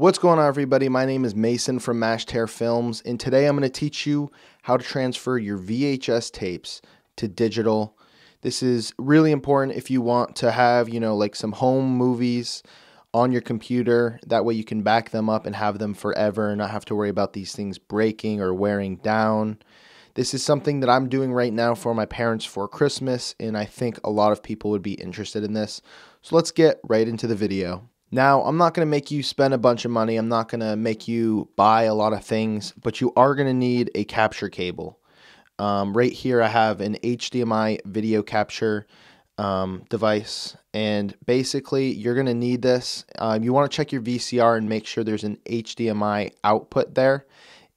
What's going on, everybody? My name is Mason from Mashtare Films, and today I'm going to teach you how to transfer your VHS tapes to digital. This is really important if you want to have, like some home movies on your computer. That way you can back them up and have them forever and not have to worry about these things breaking or wearing down. This is something that I'm doing right now for my parents for Christmas, and I think a lot of people would be interested in this. So let's get right into the video. Now, I'm not going to make you spend a bunch of money. I'm not going to make you buy a lot of things, but you are going to need a capture cable. Right here, I have an HDMI video capture device, and basically, you're going to need this. You want to check your VCR and make sure there's an HDMI output there.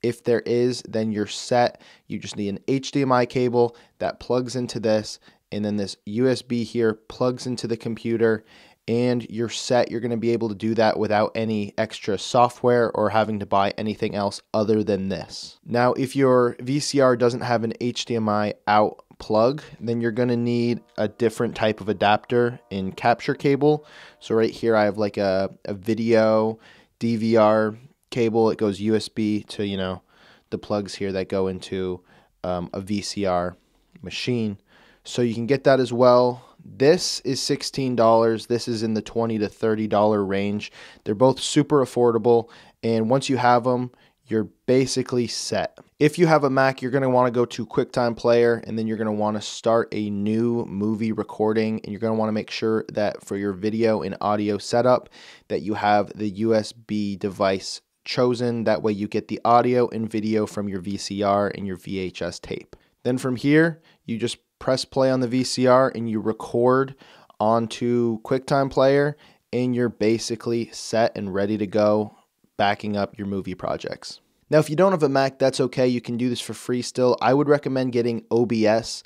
If there is, then you're set. You just need an HDMI cable that plugs into this, and then this USB here plugs into the computer, and you're set. You're going to be able to do that without any extra software or having to buy anything else other than this. Now, if your VCR doesn't have an HDMI out plug, then you're going to need a different type of adapter in capture cable. So right here, I have like a video DVR cable. It goes USB to, the plugs here that go into a VCR machine. So you can get that as well. This is $16. This is in the $20 to $30 range. They're both super affordable, and once you have them, you're basically set. If you have a Mac, you're going to want to go to QuickTime Player, and then you're going to want to start a new movie recording, and you're going to want to make sure that for your video and audio setup that you have the USB device chosen. That way you get the audio and video from your VCR and your VHS tape. Then from here, you just press play on the VCR and you record onto QuickTime Player, and you're basically set and ready to go backing up your movie projects. Now, if you don't have a Mac, that's okay. You can do this for free still. I would recommend getting OBS.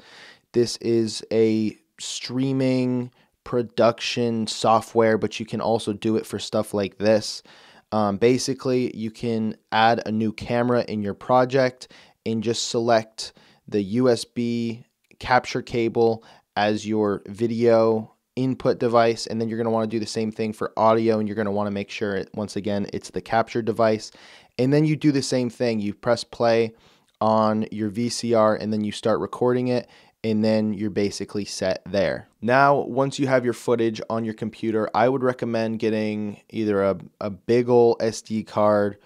This is a streaming production software, but you can also do it for stuff like this. Basically, you can add a new camera in your project and just select the USB capture cable as your video input device, and then you're going to want to do the same thing for audio, and you're going to want to make sure once again it's the capture device, and then you do the same thing. You press play on your VCR and then you start recording it, and then you're basically set there. Now, once you have your footage on your computer, I would recommend getting either a big ol' SD card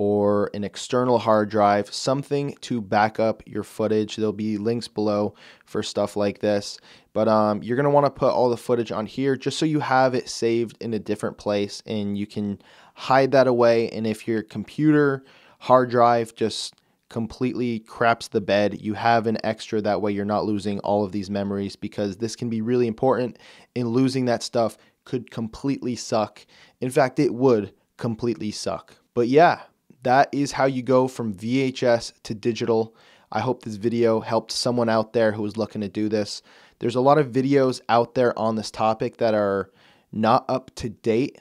or an external hard drive, something to back up your footage. There'll be links below for stuff like this, but you're gonna wanna put all the footage on here just so you have it saved in a different place and you can hide that away. And if your computer hard drive just completely craps the bed, you have an extra. That way you're not losing all of these memories, because this can be really important, and losing that stuff could completely suck. In fact, it would completely suck. But yeah, that is how you go from VHS to digital. I hope this video helped someone out there who was looking to do this. There's a lot of videos out there on this topic that are not up to date,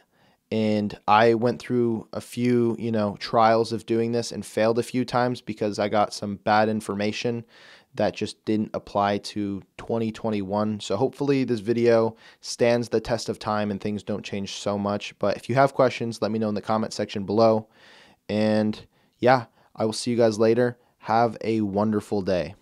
and I went through a few, trials of doing this and failed a few times because I got some bad information that just didn't apply to 2021. So hopefully this video stands the test of time and things don't change so much. But if you have questions, let me know in the comment section below. And yeah, I will see you guys later. Have a wonderful day.